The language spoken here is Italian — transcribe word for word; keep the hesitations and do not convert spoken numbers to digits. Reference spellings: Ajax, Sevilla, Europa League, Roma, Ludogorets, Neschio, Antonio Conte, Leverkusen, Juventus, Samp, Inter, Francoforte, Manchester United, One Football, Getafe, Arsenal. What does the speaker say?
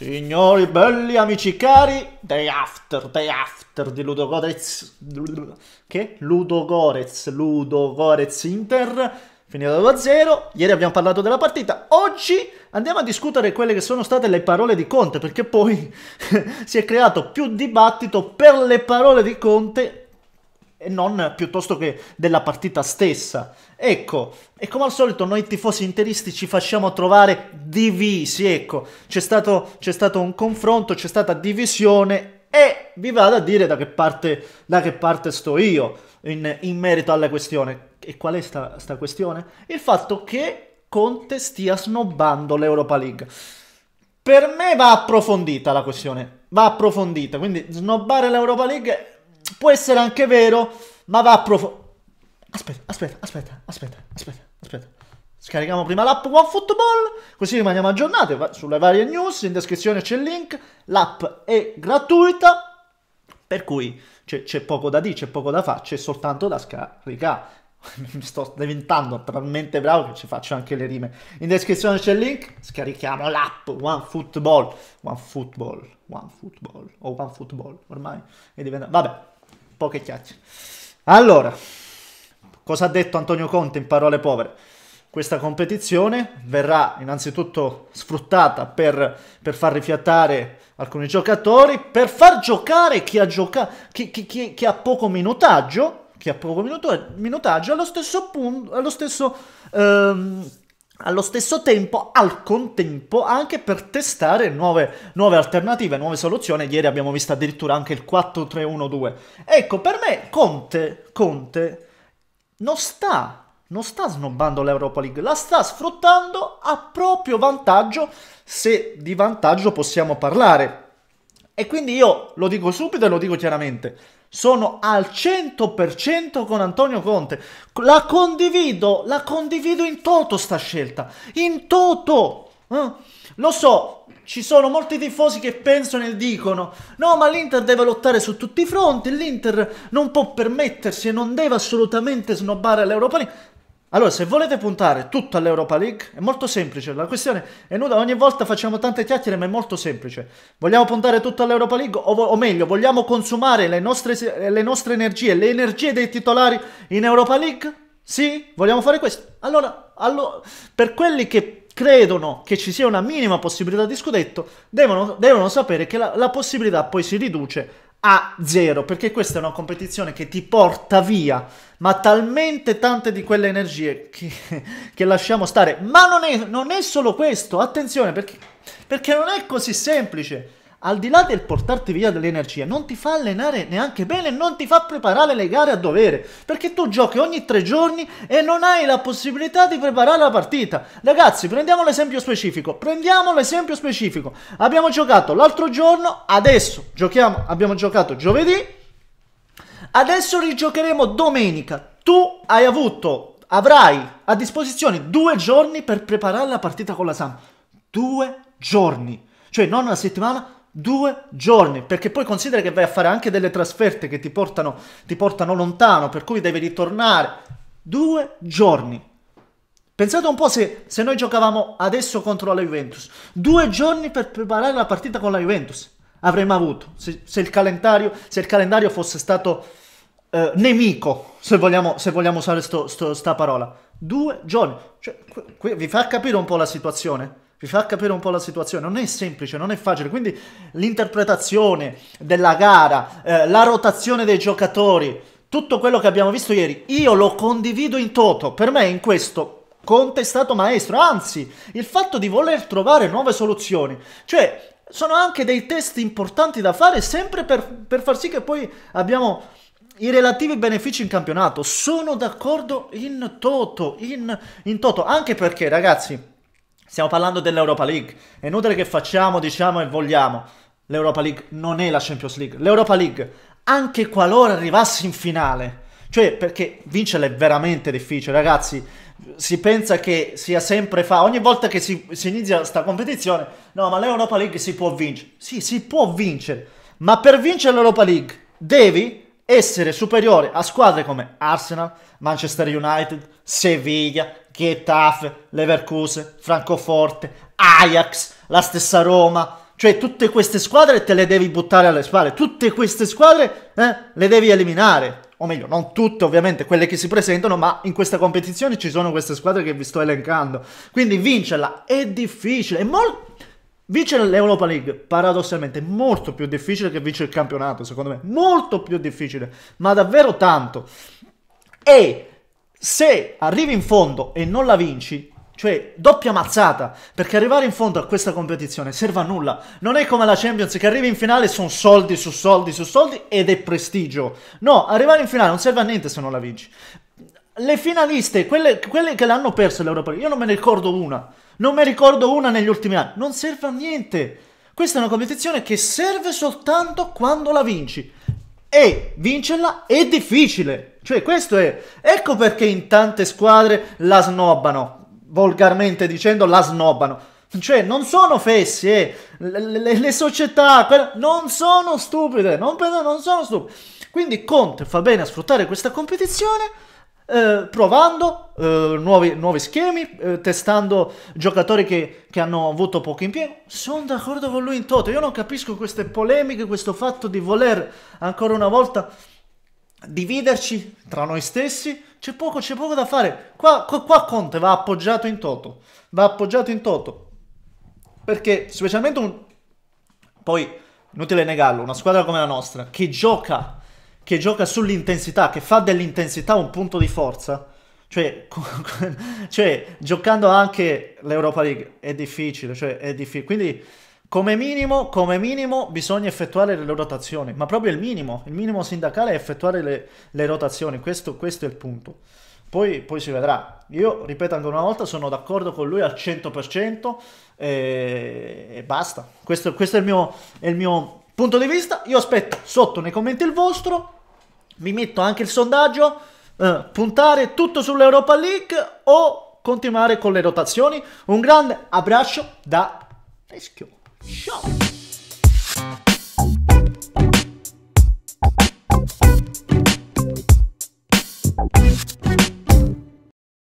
Signori belli amici cari, Day After, Day After di Ludogorets, che? Ludogorets, Ludogorets Inter, finita due a zero, ieri abbiamo parlato della partita, oggi andiamo a discutere quelle che sono state le parole di Conte, perché poi si è creato più dibattito per le parole di Conte e non piuttosto che della partita stessa. Ecco, e come al solito noi tifosi interisti ci facciamo trovare divisi, ecco, c'è stato, c'è stato un confronto, c'è stata divisione e vi vado a dire da che parte, da che parte sto io in, in merito alla questione. E qual è sta, sta questione? Il fatto che Conte stia snobbando l'Europa League. Per me va approfondita la questione, va approfondita, quindi snobbare l'Europa League... può essere anche vero, ma va approfondito. Aspetta, aspetta, aspetta, aspetta, aspetta, aspetta. Scarichiamo prima l'app One Football, così rimaniamo aggiornati sulle varie news. In descrizione c'è il link, l'app è gratuita, per cui c'è poco da dire, c'è poco da fare, c'è soltanto da scaricare. Mi sto diventando talmente bravo che ci faccio anche le rime. In descrizione c'è il link, scarichiamo l'app One Football, One Football, One Football o One Football, ormai è diventato. Vabbè. Poche chiacchiere. Allora, cosa ha detto Antonio Conte in parole povere? Questa competizione verrà innanzitutto sfruttata per, per far rifiatare alcuni giocatori, per far giocare chi ha, gioca chi, chi, chi, chi ha poco minutaggio, chi ha poco minutaggio allo stesso punto, allo stesso, ehm, allo stesso tempo, al contempo, anche per testare nuove, nuove alternative, nuove soluzioni. Ieri abbiamo visto addirittura anche il quattro tre uno due. Ecco, per me Conte, Conte non sta, non sta snobbando l'Europa League, la sta sfruttando a proprio vantaggio, se di vantaggio possiamo parlare. E quindi io lo dico subito e lo dico chiaramente, sono al cento per cento con Antonio Conte, la condivido, la condivido in toto sta scelta, in toto, eh? Lo so, ci sono molti tifosi che pensano e dicono no, ma l'Inter deve lottare su tutti i fronti, l'Inter non può permettersi e non deve assolutamente snobbare l'Europa League. Allora, se volete puntare tutto all'Europa League, è molto semplice, la questione è nuda, ogni volta facciamo tante chiacchiere, ma è molto semplice. Vogliamo puntare tutto all'Europa League, o, o meglio, vogliamo consumare le nostre, le nostre energie, le energie dei titolari in Europa League? Sì? Vogliamo fare questo? Allora, allora per quelli che credono che ci sia una minima possibilità di scudetto, devono, devono sapere che la, la possibilità poi si riduce a zero, perché questa è una competizione che ti porta via ma talmente tante di quelle energie che, che lasciamo stare. Ma non è, non è solo questo, attenzione, perché, perché non è così semplice. Al di là del portarti via dell'energia, non ti fa allenare neanche bene, non ti fa preparare le gare a dovere, perché tu giochi ogni tre giorni e non hai la possibilità di preparare la partita. Ragazzi, prendiamo l'esempio specifico, prendiamo l'esempio specifico. Abbiamo giocato l'altro giorno, adesso giochiamo, abbiamo giocato giovedì, adesso rigiocheremo domenica. Tu hai avuto, avrai a disposizione due giorni per preparare la partita con la Samp. Due giorni, cioè non una settimana, due giorni, perché poi considera che vai a fare anche delle trasferte che ti portano, ti portano lontano, per cui devi ritornare. Due giorni. Pensate un po' se, se noi giocavamo adesso contro la Juventus. Due giorni per preparare la partita con la Juventus avremmo avuto, se, se, il, calendario, se il calendario fosse stato eh, nemico, se vogliamo, se vogliamo usare sto, sto, sta parola. Due giorni. Cioè, qui vi fa capire un po' la situazione. Vi fa capire un po' la situazione, non è semplice, non è facile, quindi l'interpretazione della gara, eh, la rotazione dei giocatori, tutto quello che abbiamo visto ieri, io lo condivido in toto. Per me in questo Conte è stato maestro, anzi il fatto di voler trovare nuove soluzioni, cioè sono anche dei test importanti da fare sempre per, per far sì che poi abbiamo i relativi benefici in campionato. Sono d'accordo in toto, in, in toto, anche perché ragazzi... stiamo parlando dell'Europa League, è inutile che facciamo, diciamo e vogliamo. L'Europa League non è la Champions League. L'Europa League, anche qualora arrivassi in finale, cioè perché vincerla è veramente difficile, ragazzi, si pensa che sia sempre fa, ogni volta che si, si inizia questa competizione, no ma l'Europa League si può vincere. Sì, si può vincere, ma per vincere l'Europa League devi essere superiore a squadre come Arsenal, Manchester United, Sevilla, Getafe, Leverkusen, Francoforte, Ajax, la stessa Roma, Cioè tutte queste squadre te le devi buttare alle spalle, tutte queste squadre eh, le devi eliminare. O meglio, non tutte ovviamente, quelle che si presentano, ma in questa competizione ci sono queste squadre che vi sto elencando. Quindi vincerla è difficile, è molto... Vincere l'Europa League, paradossalmente, è molto più difficile che vincere il campionato, secondo me. Molto più difficile, ma davvero tanto. E se arrivi in fondo e non la vinci, cioè doppia mazzata, perché arrivare in fondo a questa competizione serve a nulla. Non è come la Champions, che arrivi in finale sono soldi su soldi su soldi ed è prestigio. No, arrivare in finale non serve a niente se non la vinci. Le finaliste, quelle, quelle che l'hanno perso l'Europa League, io non me ne ricordo una. Non me ne ricordo una negli ultimi anni. Non serve a niente. Questa è una competizione che serve soltanto quando la vinci. E vincerla è difficile. Cioè questo è... Ecco perché in tante squadre la snobbano. Volgarmente dicendo, la snobbano. Cioè non sono fessi, eh. le, le, le società non sono stupide. Non, non sono stupide. Quindi Conte fa bene a sfruttare questa competizione... Eh, provando eh, nuovi, nuovi schemi, eh, testando giocatori che, che hanno avuto poco impiego. Sono d'accordo con lui in toto. Io non capisco queste polemiche, questo fatto di voler ancora una volta dividerci tra noi stessi. C'è poco, c'è poco da fare. Qua, qua, qua Conte va appoggiato in toto. Va appoggiato in toto. Perché specialmente un... Poi, inutile negarlo, una squadra come la nostra, che gioca... che gioca sull'intensità, che fa dell'intensità un punto di forza, cioè, cioè giocando anche l'Europa League è difficile, cioè è difficile. Quindi come minimo, come minimo bisogna effettuare le rotazioni, ma proprio il minimo, il minimo sindacale è effettuare le, le rotazioni, questo, questo è il punto. Poi, poi si vedrà. Io, ripeto ancora una volta, sono d'accordo con lui al cento per cento e, e basta. Questo, questo è il mio, è il mio punto di vista. Io aspetto sotto nei commenti il vostro. Vi metto anche il sondaggio, eh, puntare tutto sull'Europa League o continuare con le rotazioni. Un grande abbraccio da Neschio. Ciao!